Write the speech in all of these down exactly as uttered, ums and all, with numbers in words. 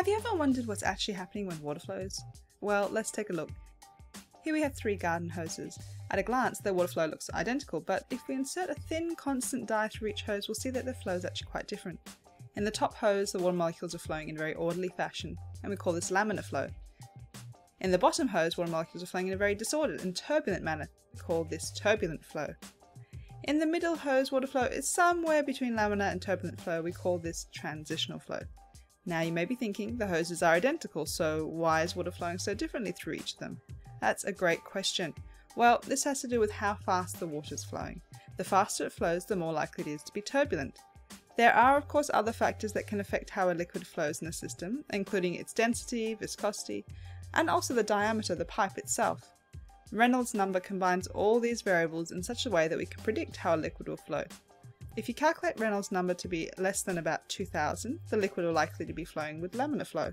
Have you ever wondered what's actually happening when water flows? Well, let's take a look. Here we have three garden hoses. At a glance, their water flow looks identical, but if we insert a thin, constant dye through each hose, we'll see that their flow is actually quite different. In the top hose, the water molecules are flowing in a very orderly fashion, and we call this laminar flow. In the bottom hose, water molecules are flowing in a very disordered and turbulent manner, we call this turbulent flow. In the middle hose, water flow is somewhere between laminar and turbulent flow, we call this transitional flow. Now you may be thinking, the hoses are identical, so why is water flowing so differently through each of them? That's a great question. Well, this has to do with how fast the water is flowing. The faster it flows, the more likely it is to be turbulent. There are of course other factors that can affect how a liquid flows in a system, including its density, viscosity, and also the diameter of the pipe itself. Reynolds number combines all these variables in such a way that we can predict how a liquid will flow. If you calculate Reynolds number to be less than about two thousand, the liquid will likely to be flowing with laminar flow.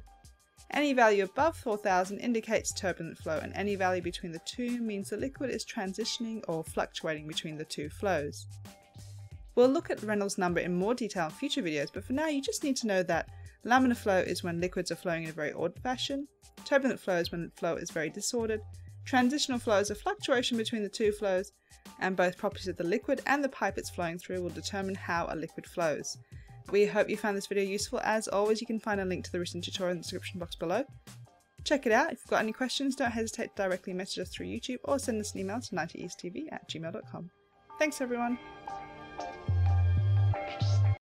Any value above four thousand indicates turbulent flow, and any value between the two means the liquid is transitioning or fluctuating between the two flows. We'll look at Reynolds number in more detail in future videos, but for now you just need to know that laminar flow is when liquids are flowing in a very ordered fashion, turbulent flow is when flow is very disordered, transitional flow is a fluctuation between the two flows, and both properties of the liquid and the pipe it's flowing through will determine how a liquid flows. We hope you found this video useful. As always, you can find a link to the written tutorial in the description box below. Check it out. If you've got any questions, don't hesitate to directly message us through YouTube or send us an email to ninetyEastTV at gmail dot com. Thanks everyone!